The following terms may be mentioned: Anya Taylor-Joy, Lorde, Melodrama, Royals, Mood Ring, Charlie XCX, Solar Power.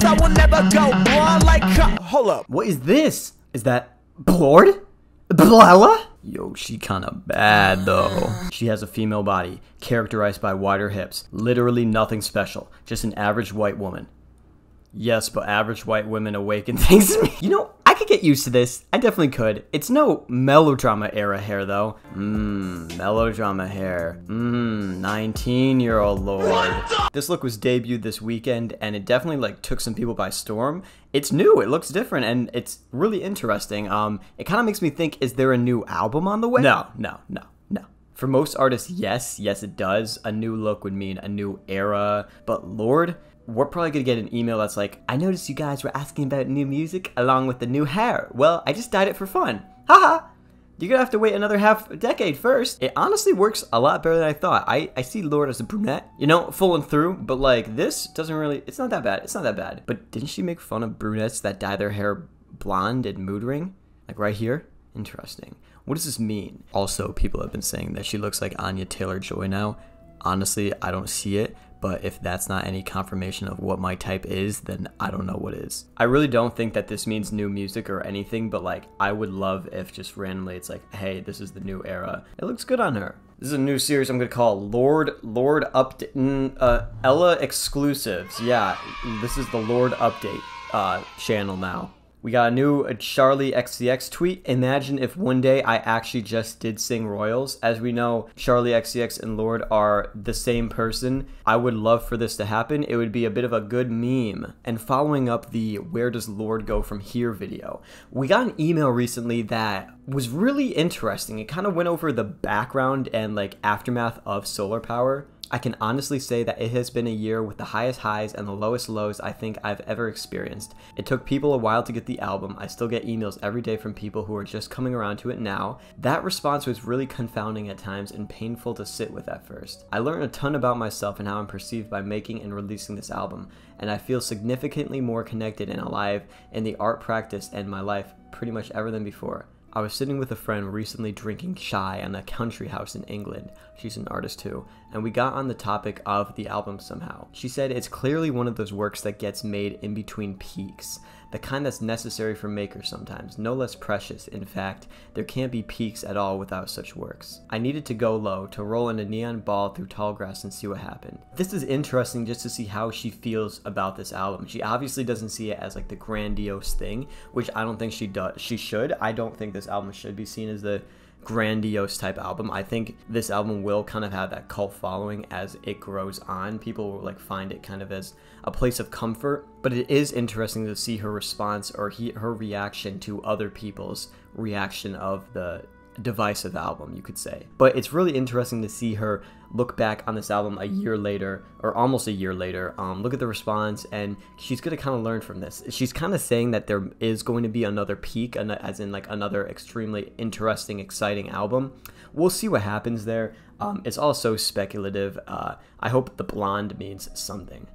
promise I will never go on like hold up. What is this? Is that Lorde? Blella? Yo, she kinda bad though. She has a female body, characterized by wider hips. Literally nothing special, just an average white woman. Yes, but average white women awaken things to me. You know, I could get used to this. I definitely could. It's no melodrama era hair though. Melodrama hair. 19-year-old Lorde. This look was debuted this weekend and it definitely like took some people by storm. It's new, it looks different, and it's really interesting. It kind of makes me think, is there a new album on the way? No. For most artists, yes it does. A new look would mean a new era, but Lorde, we're probably gonna get an email that's like, I noticed you guys were asking about new music along with the new hair. Well, I just dyed it for fun. Haha! You're gonna have to wait another half a decade first. It honestly works a lot better than I thought. I see Lorde as a brunette, you know, full and through, but like this doesn't really, it's not that bad. It's not that bad. But didn't she make fun of brunettes that dye their hair blonde in Mood Ring? Like right here? Interesting. What does this mean? Also, people have been saying that she looks like Anya Taylor-Joy now. Honestly, I don't see it. But if that's not any confirmation of what my type is, then I don't know what is. I really don't think that this means new music or anything, but like, I would love if just randomly it's like, hey, this is the new era. It looks good on her. This is a new series I'm gonna call Lorde Update, Ella Exclusives. Yeah, this is the Lorde Update channel now. We got a new Charlie XCX tweet. Imagine if one day I actually just did sing Royals. As we know, Charlie XCX and Lorde are the same person. I would love for this to happen. It would be a bit of a good meme. And following up the Where Does Lorde Go From Here video, we got an email recently that was really interesting. It kind of went over the background and like aftermath of Solar Power. I can honestly say that it has been a year with the highest highs and the lowest lows I think I've ever experienced. It took people a while to get the album. I still get emails every day from people who are just coming around to it now. That response was really confounding at times and painful to sit with at first. I learned a ton about myself and how I'm perceived by making and releasing this album, and I feel significantly more connected and alive in the art practice and my life pretty much ever than before. I was sitting with a friend recently drinking chai on a country house in England. She's an artist too, and we got on the topic of the album somehow. She said it's clearly one of those works that gets made in between peaks, the kind that's necessary for makers sometimes, no less precious. In fact, there can't be peaks at all without such works. I needed to go low, to roll in a neon ball through tall grass and see what happened. This is interesting just to see how she feels about this album. She obviously doesn't see it as like the grandiose thing, which I don't think she does. She should. I don't think this album should be seen as the grandiose type album. I think this album will kind of have that cult following as it grows on. People will like find it kind of as a place of comfort, but it is interesting to see her response or her reaction to other people's reaction of the divisive album, you could say. But it's really interesting to see her look back on this album a year later, or almost a year later, look at the response, and she's gonna kind of learn from this. She's kind of saying that there is going to be another peak, as in like another extremely interesting, exciting album. We'll see what happens there. It's also speculative. I hope the blonde means something.